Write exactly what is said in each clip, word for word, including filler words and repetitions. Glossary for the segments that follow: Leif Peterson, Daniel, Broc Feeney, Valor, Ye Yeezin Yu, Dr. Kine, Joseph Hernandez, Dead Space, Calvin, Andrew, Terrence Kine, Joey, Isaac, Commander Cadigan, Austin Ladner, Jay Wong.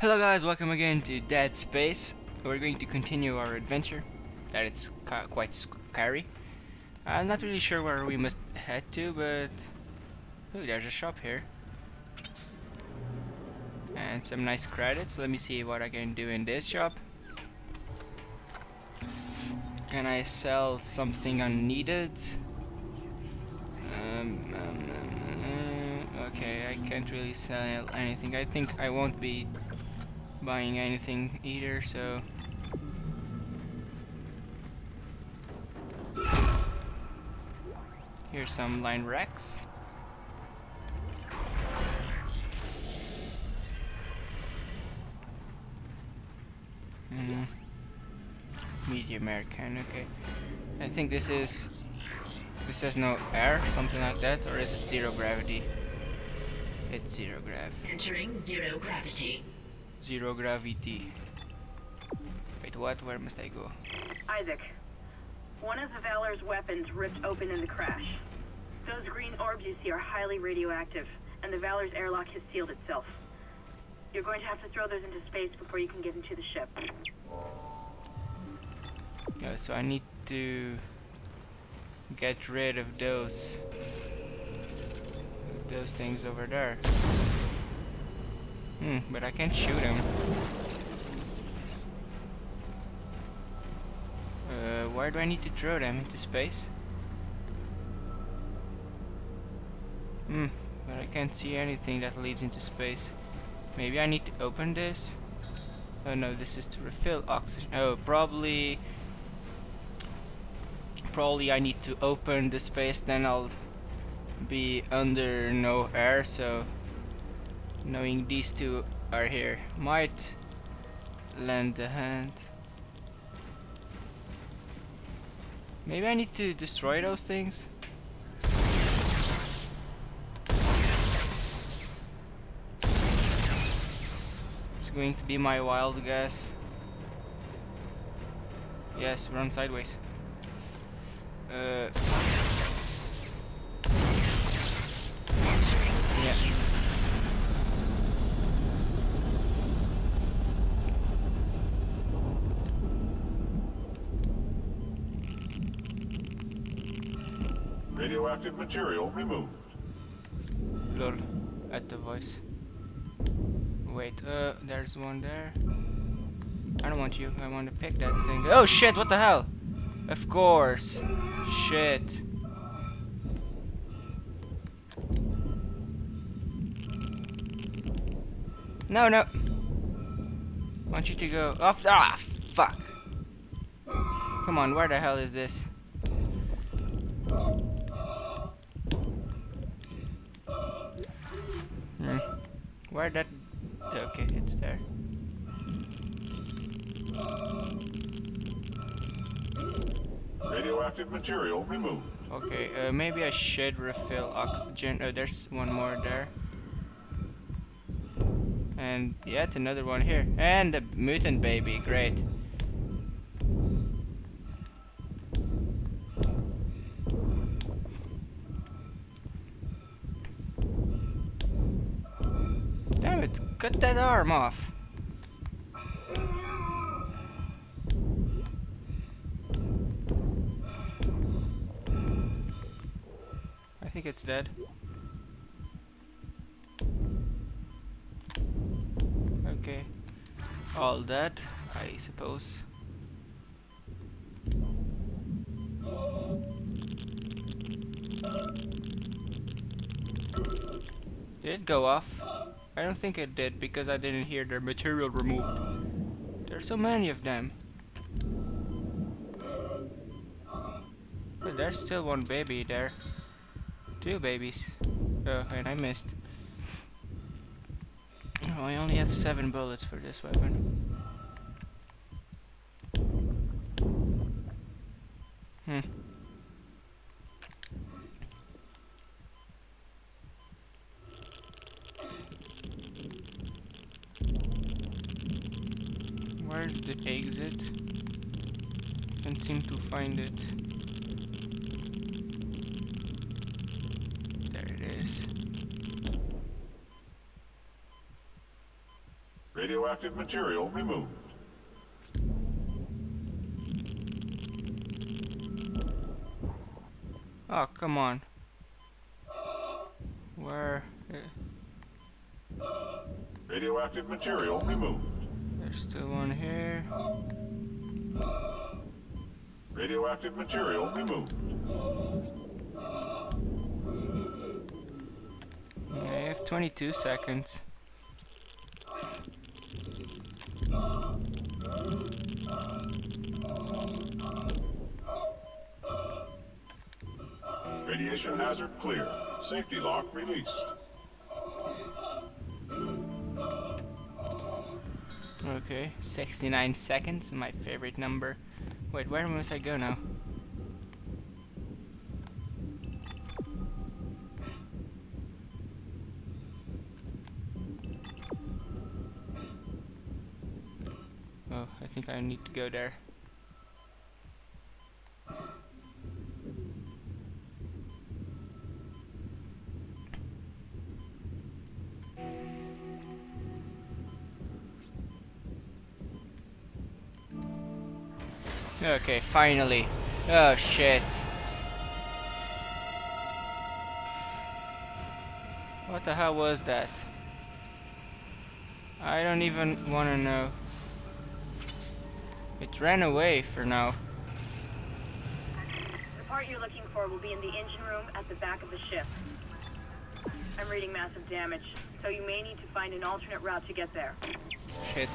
Hello guys, welcome again to Dead Space. We're going to continue our adventure. That it's quite scary. I'm not really sure where we must head to, but... Ooh, there's a shop here. And some nice credits. Let me see what I can do in this shop. Can I sell something unneeded? Um, um, um, okay, I can't really sell anything. I think I won't be buying anything either, so... Here's some line racks. Mm. Medium air can, okay. I think this is... This has no air, something like that, or is it zero gravity? It's zero grav. Entering zero gravity. Zero gravity. Wait, what? Where must I go? Isaac, one of the Valor's weapons ripped open in the crash. Those green orbs you see are highly radioactive, and the Valor's airlock has sealed itself. You're going to have to throw those into space before you can get into the ship. Oh, so I need to get rid of those those things over there. Hmm, but I can't shoot them. Uh, where do I need to throw them? Into space? Hmm, but I can't see anything that leads into space. Maybe I need to open this? Oh no, this is to refill oxygen. Oh, probably... Probably I need to open the space, then I'll be under no air, so... Knowing these two are here might lend a hand. Maybe I need to destroy those things. It's going to be my wild guess. Yes, run sideways. Uh, yeah. Radioactive material removed. Lol, at the voice. Wait, uh, there's one there. I don't want you, I want to pick that thing. Oh shit, what the hell? Of course. Shit. No, no. I want you to go off. Ah, fuck. Come on, where the hell is this? Hmm. Where that? Okay, it's there. Radioactive material removed. Okay, uh, maybe I should refill oxygen. Oh, there's one more there. And yet another one here. And a mutant baby, great. Damn it, cut that arm off. I think it's dead. Okay, all dead, I suppose. Did it go off? I don't think it did because I didn't hear their material removed. There's so many of them. But there's still one baby there. Two babies. Oh, and I missed. Oh, I only have seven bullets for this weapon. Hmm. Where's the exit? Can't seem to find it. Radioactive material removed. Oh, come on. Where? Radioactive material removed. There's still one here. Radioactive material removed. Yeah, I have twenty-two seconds. Radiation hazard clear. Safety lock released. Okay, sixty-nine seconds, my favorite number. Wait, where must I go now? Oh, I think I need to go there. Okay, finally. Oh shit. What the hell was that? I don't even wanna know. It ran away for now. The part you're looking for will be in the engine room at the back of the ship. I'm reading massive damage, so you may need to find an alternate route to get there. Shit.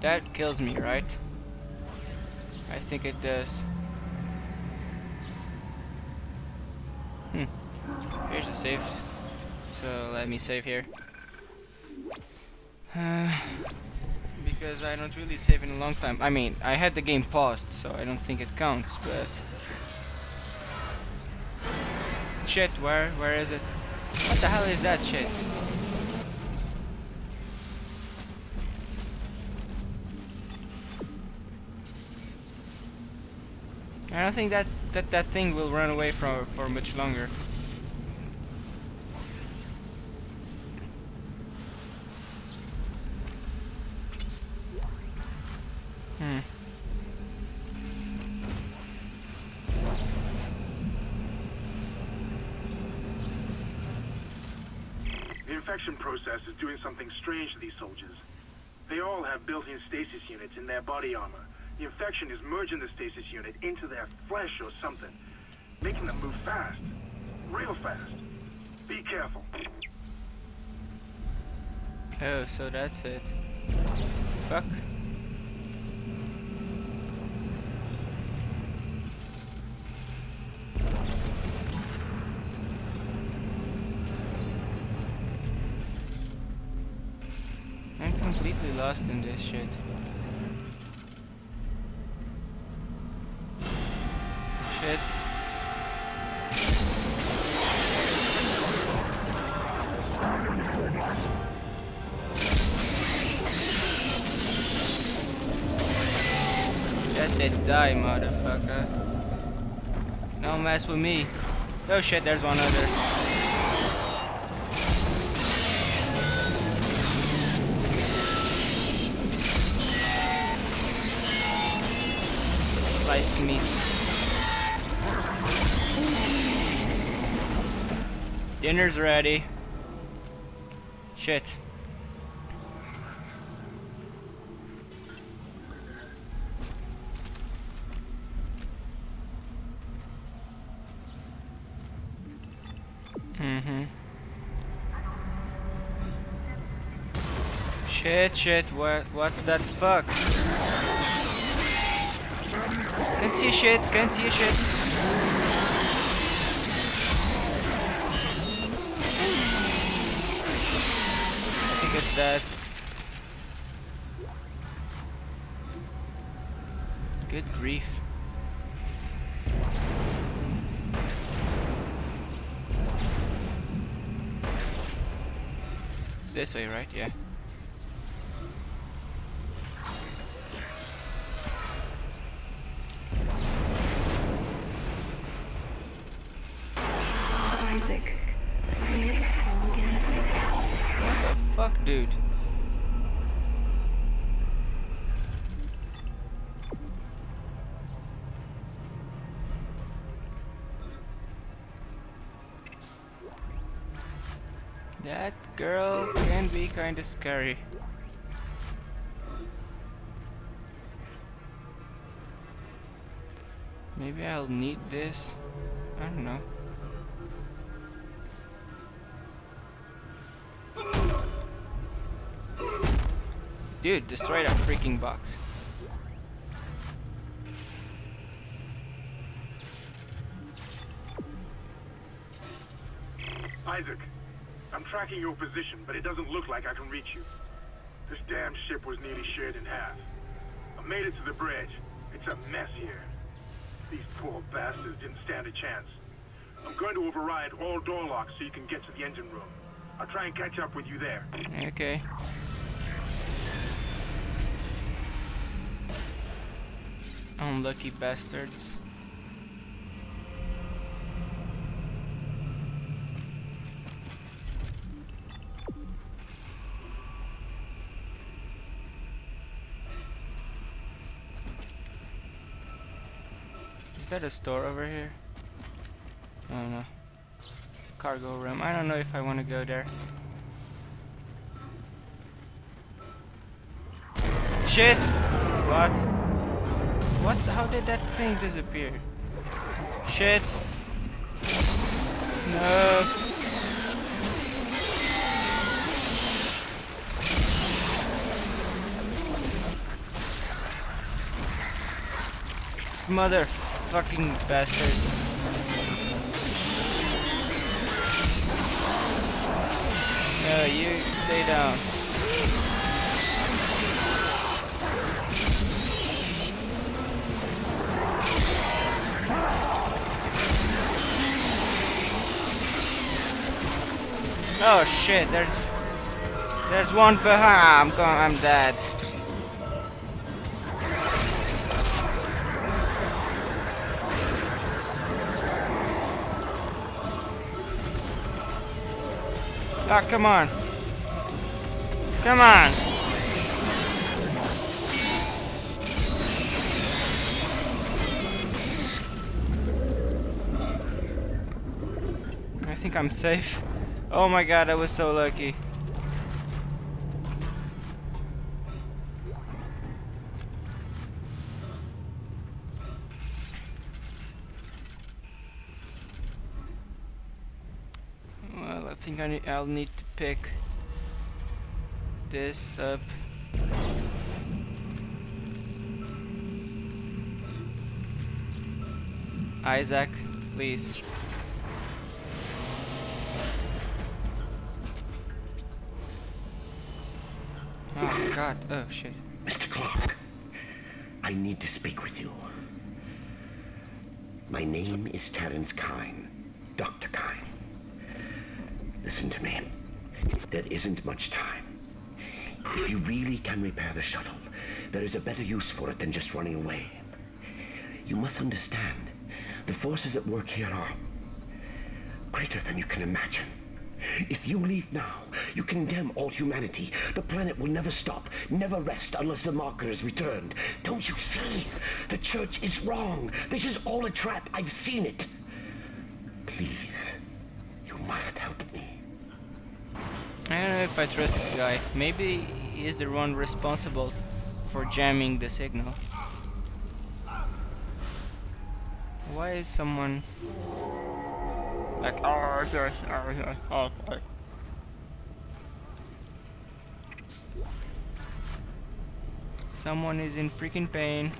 That kills me, right? I think it does. Hmm. Here's a save. So let me save here. Uh, because I don't really save in a long time. I mean, I had the game paused, so I don't think it counts, but... Shit, where? Where is it? What the hell is that shit? I don't think that, that that thing will run away from for much longer. Hmm. The infection process is doing something strange to these soldiers. They all have built-in stasis units in their body armor. The infection is merging the stasis unit into their flesh or something, making them move fast, real fast. Be careful. Oh, so that's it. Fuck. I'm completely lost in this shit. Shit. That's it, die, motherfucker. Don't mess with me. Oh shit, there's one other. Slice me. Dinner's ready. Shit. Mm-hmm. Shit, shit, what what's that fuck? Can't see shit, can't see shit. It's that. Good grief. It's this way, right? Yeah. Isaac, dude. That girl can be kind of scary. Maybe I'll need this. I don't know. Dude, destroy that freaking box. Isaac, I'm tracking your position, but it doesn't look like I can reach you. This damn ship was nearly sheared in half. I made it to the bridge. It's a mess here. These poor bastards didn't stand a chance. I'm going to override all door locks so you can get to the engine room. I'll try and catch up with you there. Okay. Unlucky bastards. Is that a store over here? I don't know. Cargo room. I don't know if I want to go there. Shit! What? What? How did that thing disappear? Shit! No! Motherfucking bastard! No, you stay down. Oh shit, there's there's one behind. I'm going, I'm dead. Ah, oh, come on. Come on. I think I'm safe. Oh my god, I was so lucky. Well, I think I need, I'll need to pick this up. Isaac, please. Oh god, oh shit. Mister Clark, I need to speak with you. My name is Terrence Kine, Doctor Kine. Listen to me. There isn't much time. If you really can repair the shuttle, there is a better use for it than just running away. You must understand, the forces at work here are greater than you can imagine. If you leave now, you condemn all humanity. The planet will never stop, never rest unless the marker is returned. Don't you see? The church is wrong. This is all a trap. I've seen it. Please, you must help me. I don't know if I trust this guy. Maybe he is the one responsible for jamming the signal. Why is someone... like, oh, sorry, sorry, sorry, oh, sorry. Someone is in freaking pain.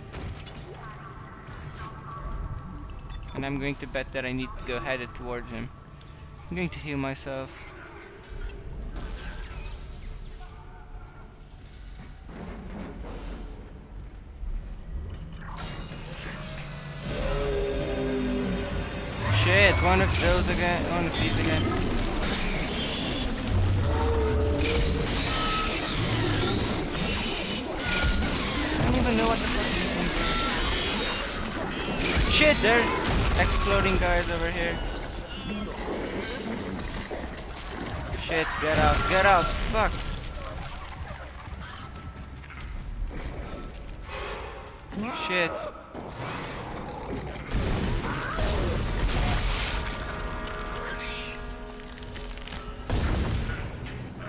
And I'm going to bet that I need to go headed towards him. I'm going to heal myself. Shit, one of those again, one of these again. I don't even know what the fuck this thing is. Shit, there's exploding guys over here. Shit, get out, get out, fuck. Shit.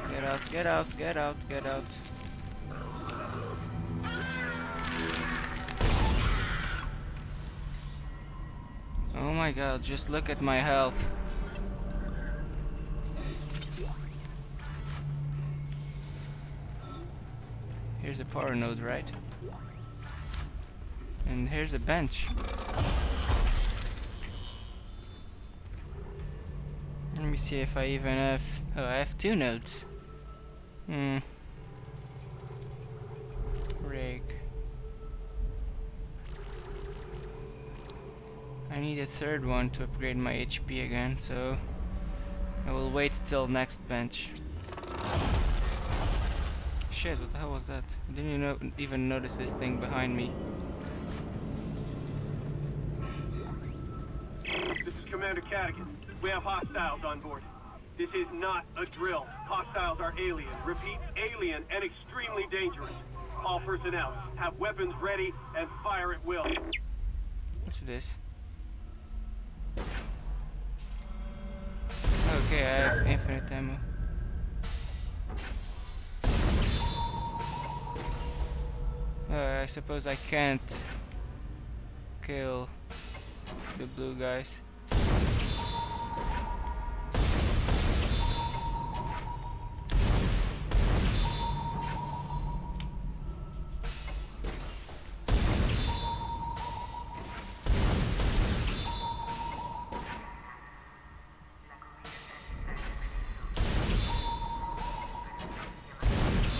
Get out, get out, get out, get out. Oh my god, just look at my health. Here's a power node, right? And here's a bench. Let me see if I even have... Oh, I have two nodes. Hmm. Rig. I need a third one to upgrade my H P again, so... I will wait till next bench. Shit, what the hell was that? Didn't you know, even notice this thing behind me. This is Commander Cadigan. We have hostiles on board. This is not a drill. Hostiles are alien. Repeat, alien and extremely dangerous. All personnel, have weapons ready and fire at will. What's this? Okay, I have infinite ammo. Uh, I suppose I can't kill the blue guys.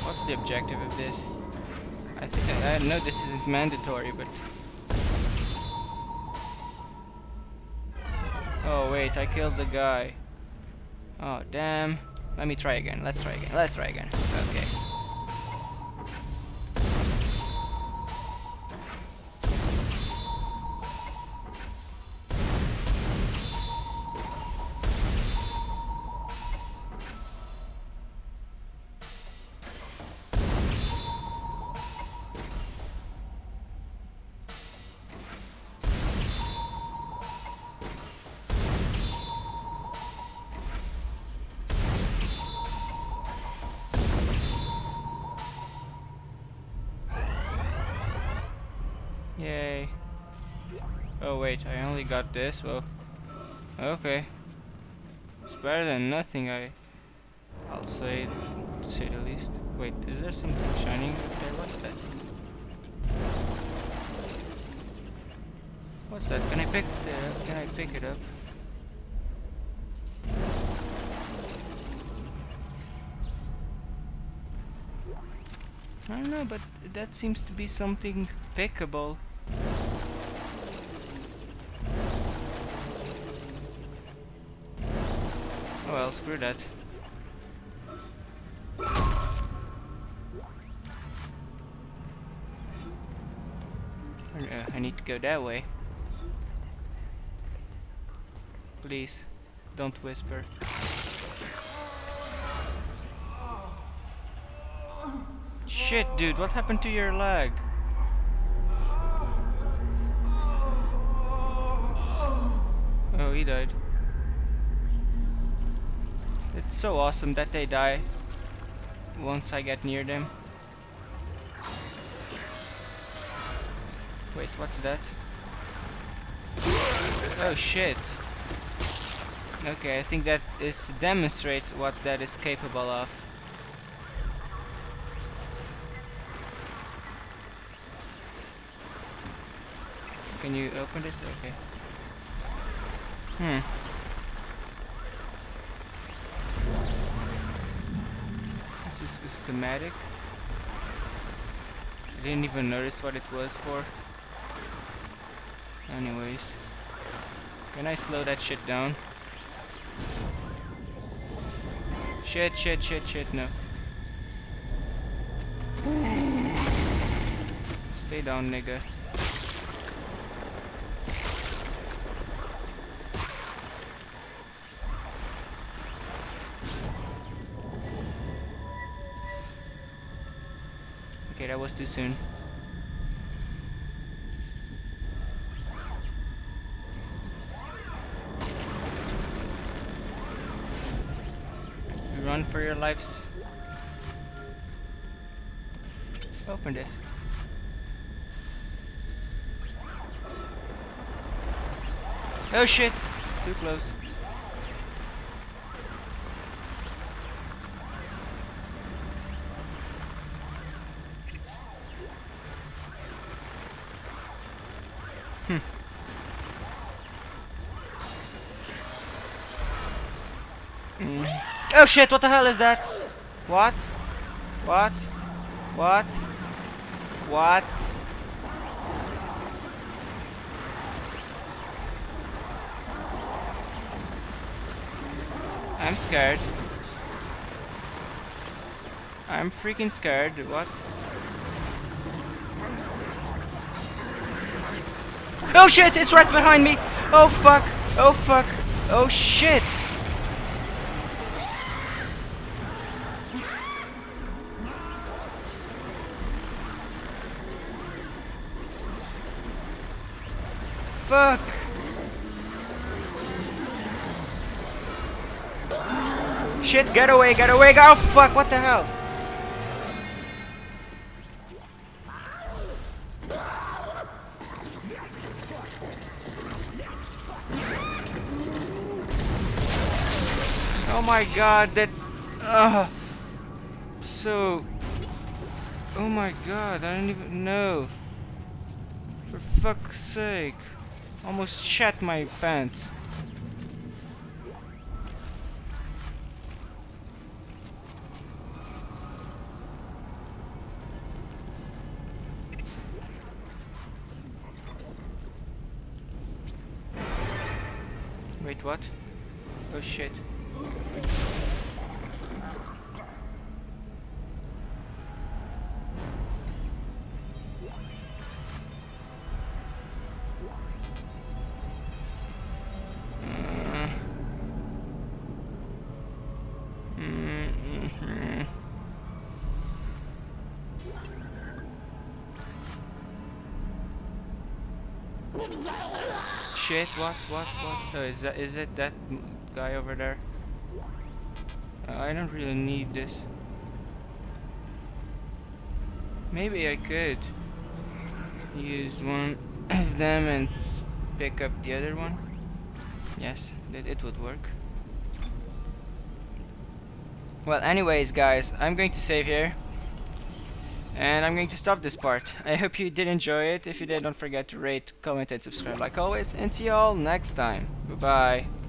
What's the objective of this? I think I, I know this isn't mandatory, but... Oh wait, I killed the guy. Oh damn. Let me try again, let's try again, let's try again. Okay. Yay. Oh wait, I only got this, well... Okay. It's better than nothing, I... I'll say, to say the least. Wait, is there something shining up there? What's that? What's that? Can I pick the... Can I pick it up? I don't know, but that seems to be something pickable. Oh well, screw that. I need to go that way. Please, don't whisper. Shit, dude, what happened to your leg? Oh, he died. It's so awesome that they die once I get near them. Wait, what's that? Oh, shit. Okay, I think that is to demonstrate what that is capable of. Can you open this? Okay. Hmm. This is a schematic. I didn't even notice what it was for. Anyways. Can I slow that shit down? Shit, shit, shit, shit, no. Stay down, nigga. Okay, that was too soon. Run for your lives. Open this. Oh shit! Too close. Hmm. Mm. Oh shit, what the hell is that? What? What? What? What? I'm scared. I'm freaking scared. What? Oh shit, it's right behind me. Oh fuck. Oh fuck. Oh shit. Fuck. Shit, get away, get away. Oh fuck, what the hell? Oh my god, that uh so oh my god, I don't even know. For fuck's sake. Almost shat my pants. Wait, what? Oh shit. Shit, what, what, what? Oh, is that, is it that guy over there? Uh, I don't really need this. Maybe I could use one of them and pick up the other one. Yes, that it would work. Well, anyways, guys, I'm going to save here. And I'm going to stop this part. I hope you did enjoy it. If you did, don't forget to rate, comment, and subscribe like always. And see you all next time. Bye-bye.